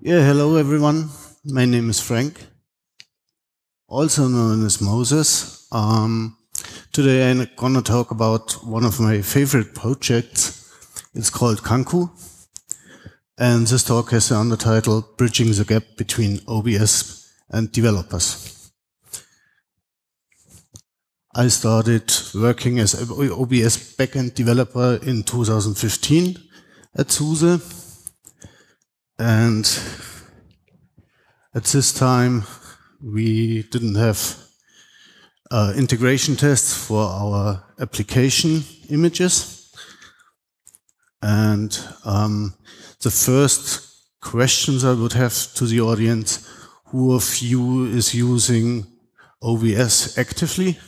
Yeah, hello everyone. My name is Frank, also known as Moses. Today I'm going to talk about one of my favorite projects. It's called Kanku. And this talk has the undertitle, Bridging the Gap Between OBS and Developers. I started working as an OBS backend developer in 2015 at SUSE. And at this time, we didn't have integration tests for our application images. And the first questions I would have to the audience, who of you is using OBS actively?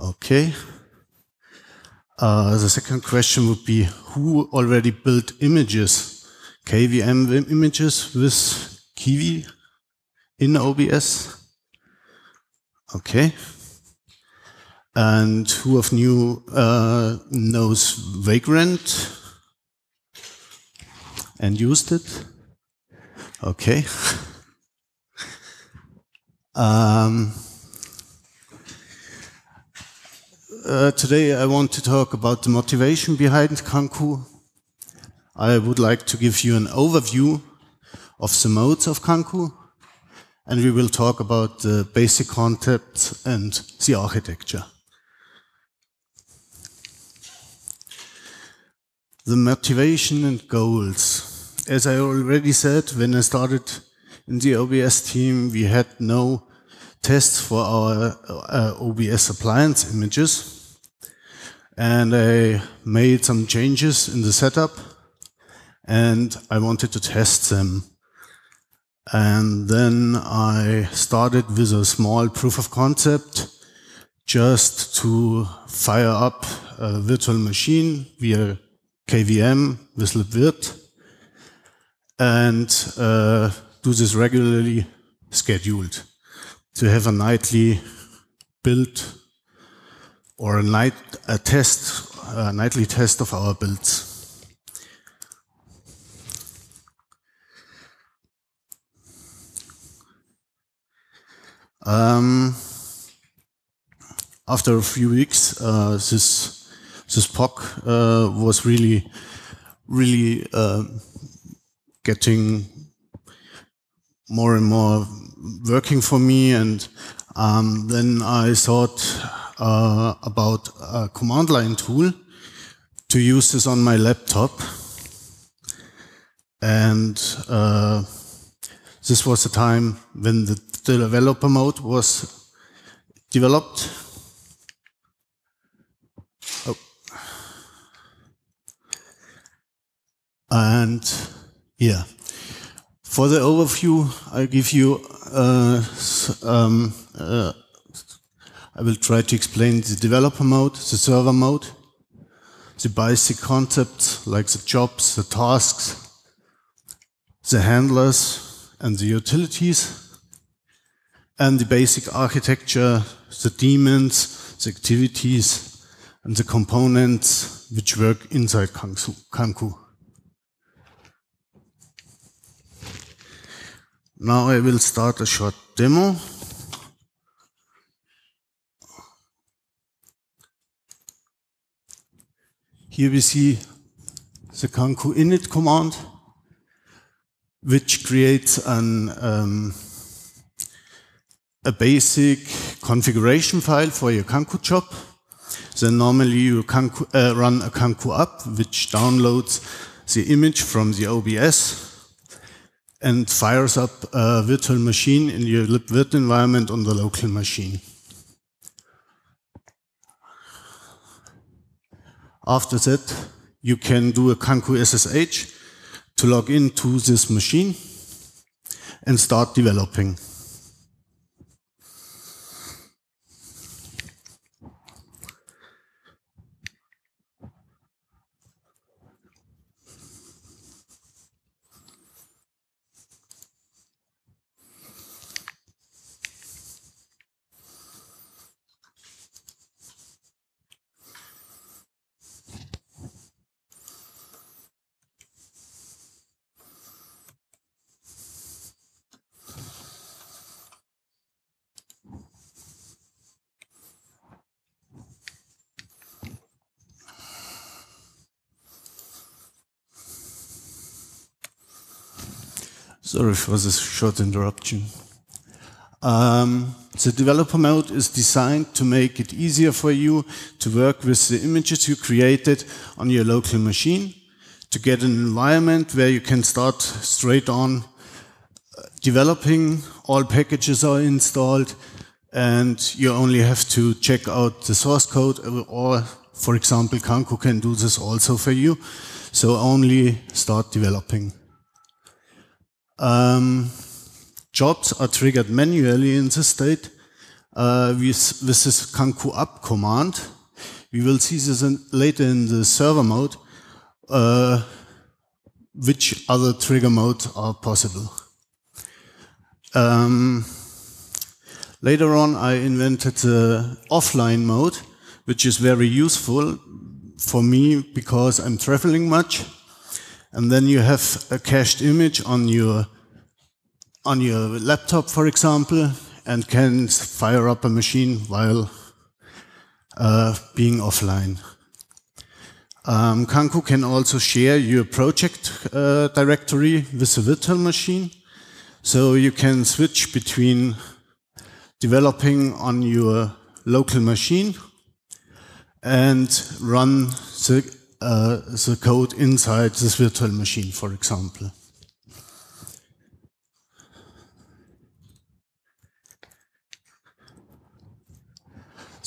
Okay. The second question would be, who already built images, KVM images with Kiwi in OBS? Okay. And who of you knows Vagrant and used it? Okay. Today I want to talk about the motivation behind Kanku. I would like to give you an overview of the modes of Kanku, and we will talk about the basic concepts and the architecture. The motivation and goals. As I already said, when I started in the OBS team, we had no tests for our OBS appliance images. And I made some changes in the setup, and I wanted to test them. And then I started with a small proof of concept just to fire up a virtual machine via KVM with libvirt and do this regularly scheduled to have a nightly build or a nightly test of our builds. After a few weeks, this POC was really getting more and more working for me, and then I thought about a command line tool to use this on my laptop, and this was the time when the developer mode was developed. Oh. And yeah, for the overview, I give you I will try to explain the developer mode, the server mode, the basic concepts like the jobs, the tasks, the handlers, and the utilities, and the basic architecture, the daemons, the activities, and the components which work inside Kanku. Now I will start a short demo. Here we see the Kanku init command, which creates a basic configuration file for your Kanku job. Then normally you run a Kanku app, which downloads the image from the OBS and fires up a virtual machine in your libvirt environment on the local machine. After that, you can do a Kanku SSH to log into this machine and start developing. Sorry for this short interruption. The developer mode is designed to make it easier for you to work with the images you created on your local machine, to get an environment where you can start straight on developing, all packages are installed, and you only have to check out the source code, or for example, Kanku can do this also for you, so only start developing. Jobs are triggered manually in this state with this Kanku up command. We will see this later in the server mode, which other trigger modes are possible. Later on, I invented the offline mode, which is very useful for me because I'm traveling much. And then you have a cached image on your laptop, for example, and can fire up a machine while being offline. Kanku can also share your project directory with a virtual machine, so you can switch between developing on your local machine and run the code inside this virtual machine, for example.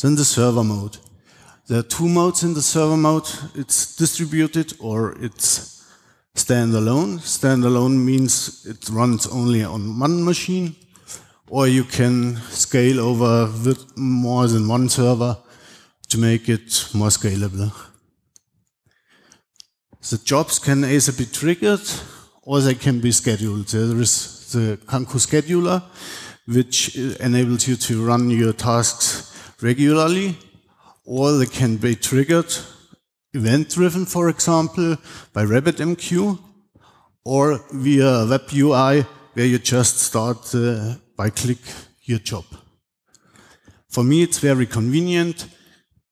Then the server mode. There are two modes in the server mode. It's distributed or it's standalone. Standalone means it runs only on one machine, or you can scale over with more than one server to make it more scalable. The jobs can either be triggered or they can be scheduled. There is the Kanku scheduler, which enables you to run your tasks regularly, or they can be triggered event-driven, for example, by RabbitMQ, or via web UI, where you just start by click your job. For me, it's very convenient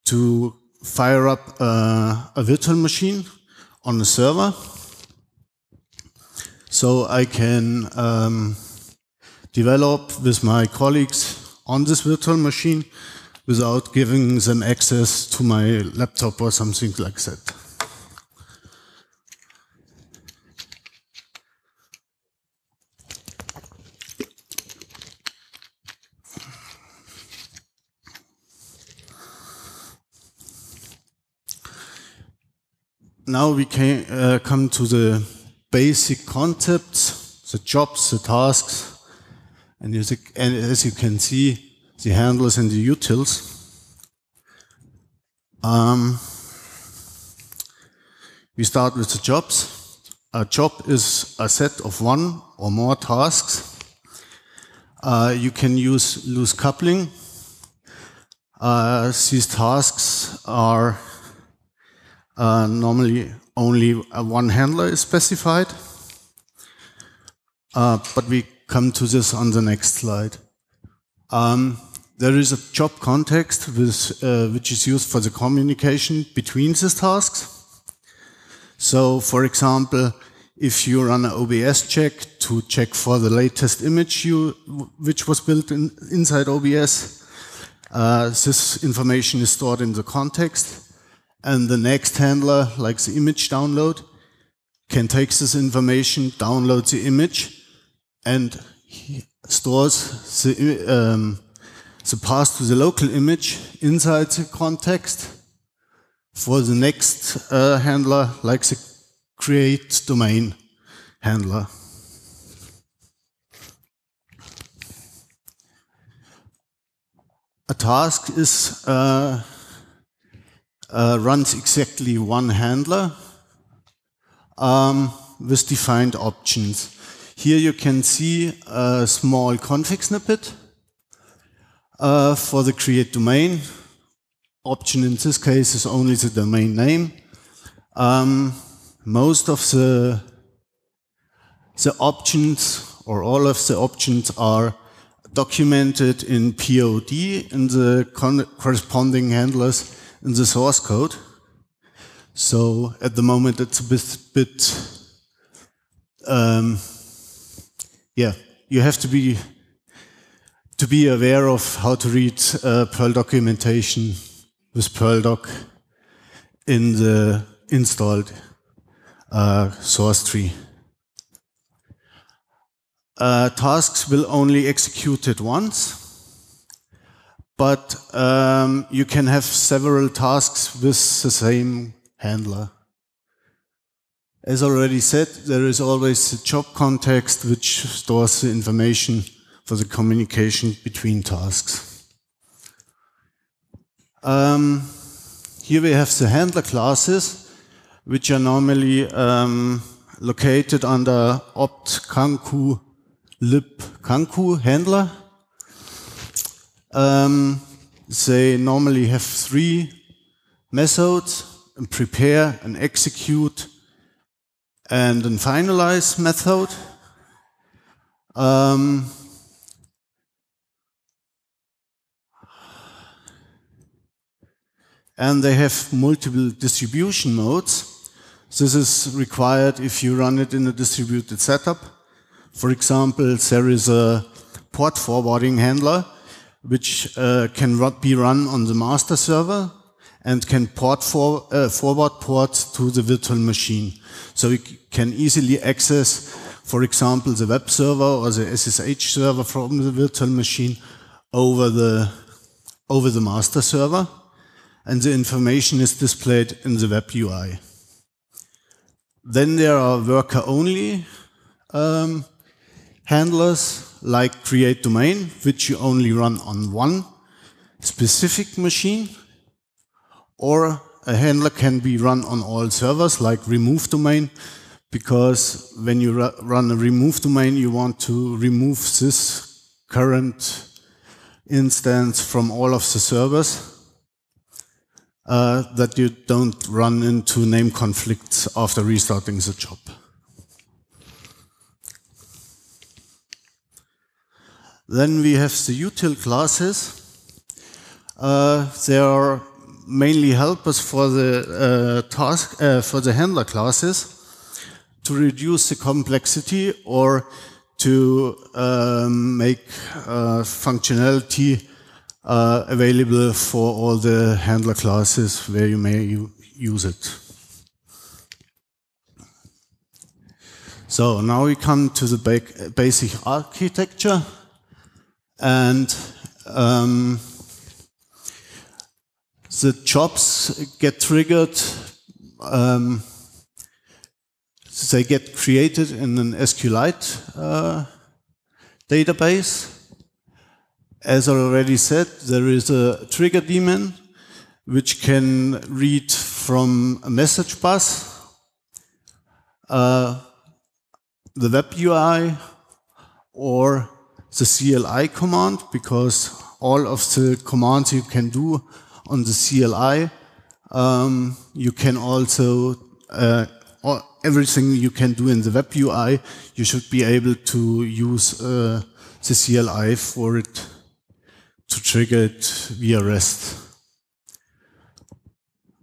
to fire up a virtual machine on a server, so I can develop with my colleagues on this virtual machine without giving them access to my laptop or something like that. Now we can come to the basic concepts, the jobs, the tasks, and as you can see, the handlers and the utils. We start with the jobs. A job is a set of one or more tasks. You can use loose coupling. These tasks are normally only one handler is specified, but we come to this on the next slide. There is a job context which is used for the communication between these tasks. So, for example, if you run an OBS check to check for the latest image which was built inside OBS, this information is stored in the context, and the next handler, like the image download, can take this information, download the image, and stores the path to the local image inside the context for the next handler, like the create domain handler. A task is runs exactly one handler with defined options. Here you can see a small config snippet for the create domain. Option in this case is only the domain name. Most of the options, or all of the options, are documented in POD in the corresponding handlers in the source code. So at the moment it's a bit yeah, you have to be aware of how to read Perl documentation with Perldoc in the installed source tree. Tasks will only execute it once, but you can have several tasks with the same handler. As already said, there is always a job context which stores the information for the communication between tasks. Here we have the handler classes, which are normally located under opt Kanku lib Kanku handler. They normally have three methods: a prepare, an execute, and a finalize method. And they have multiple distribution modes. This is required if you run it in a distributed setup. For example, there is a port forwarding handler which can be run on the master server and can forward ports to the virtual machine. So you can easily access, for example, the web server or the SSH server from the virtual machine over the master server, and the information is displayed in the web UI. Then there are worker-only handlers like create domain, which you only run on one specific machine, or a handler can be run on all servers like remove domain, because when you run a remove domain, you want to remove this current instance from all of the servers, that you don't run into name conflicts after restarting the job. Then we have the util classes. They are mainly helpers for the for the handler classes to reduce the complexity or to make functionality available for all the handler classes where you may use it. So now we come to the basic architecture, and the jobs get triggered. They get created in an SQLite database. As I already said, there is a trigger daemon which can read from a message bus, the web UI, or the CLI command, because all of the commands you can do on the CLI, you can also, everything you can do in the web UI, you should be able to use the CLI for it, to trigger it via REST.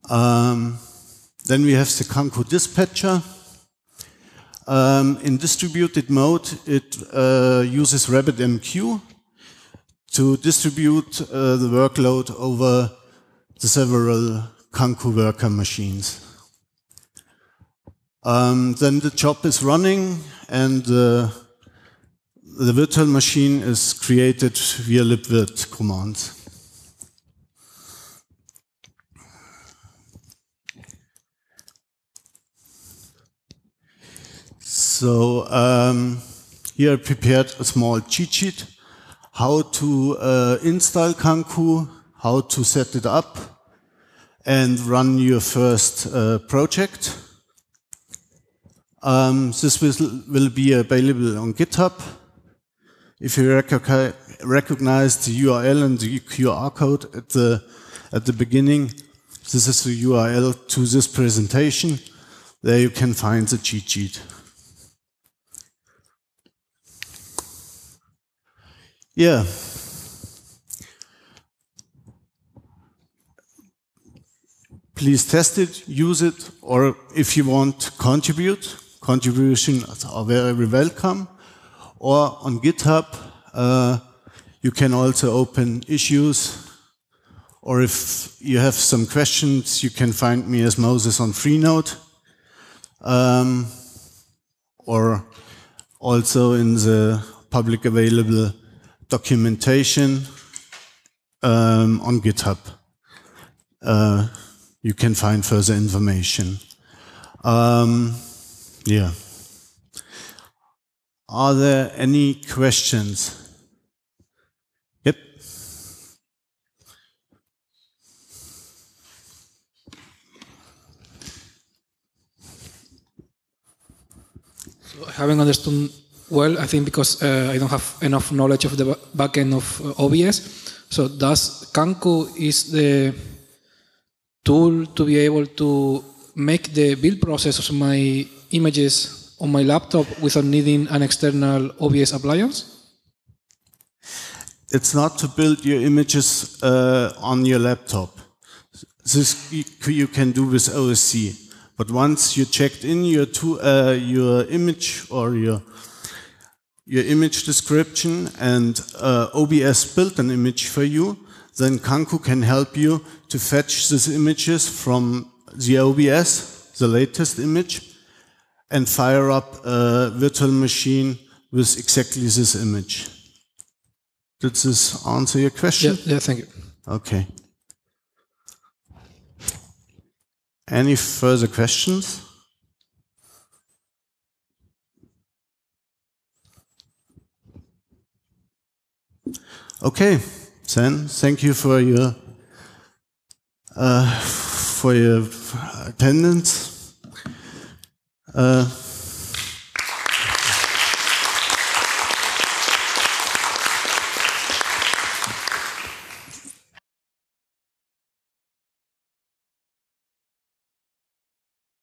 Then we have the Kanku dispatcher. In distributed mode, it uses RabbitMQ to distribute the workload over the several Kanku worker machines. Then the job is running, and the virtual machine is created via libvirt commands. So here I prepared a small cheat sheet, how to install Kanku, how to set it up, and run your first project. This will be available on GitHub. If you recognize the URL and the QR code at the beginning, this is the URL to this presentation. There you can find the cheat sheet. Yeah. Please test it, use it, or if you want, contribute. Contributions are very welcome. or on GitHub. You can also open issues, or if you have some questions, you can find me as Moses on Freenode, or also in the public available documentation on GitHub. You can find further information. Yeah. Are there any questions? Yep. So I haven't understood well, I think, because I don't have enough knowledge of the back end of OBS. So does Kanku is the tool to be able to make the build process of my images on my laptop without needing an external OBS appliance? It's not to build your images on your laptop. This you can do with OSC. But once you checked in your image or your image description and OBS built an image for you, then Kanku can help you to fetch these images from the OBS, the latest image, and fire up a virtual machine with exactly this image. Did this answer your question? Yeah, thank you. Okay. Any further questions? Okay, then thank you for your attendance.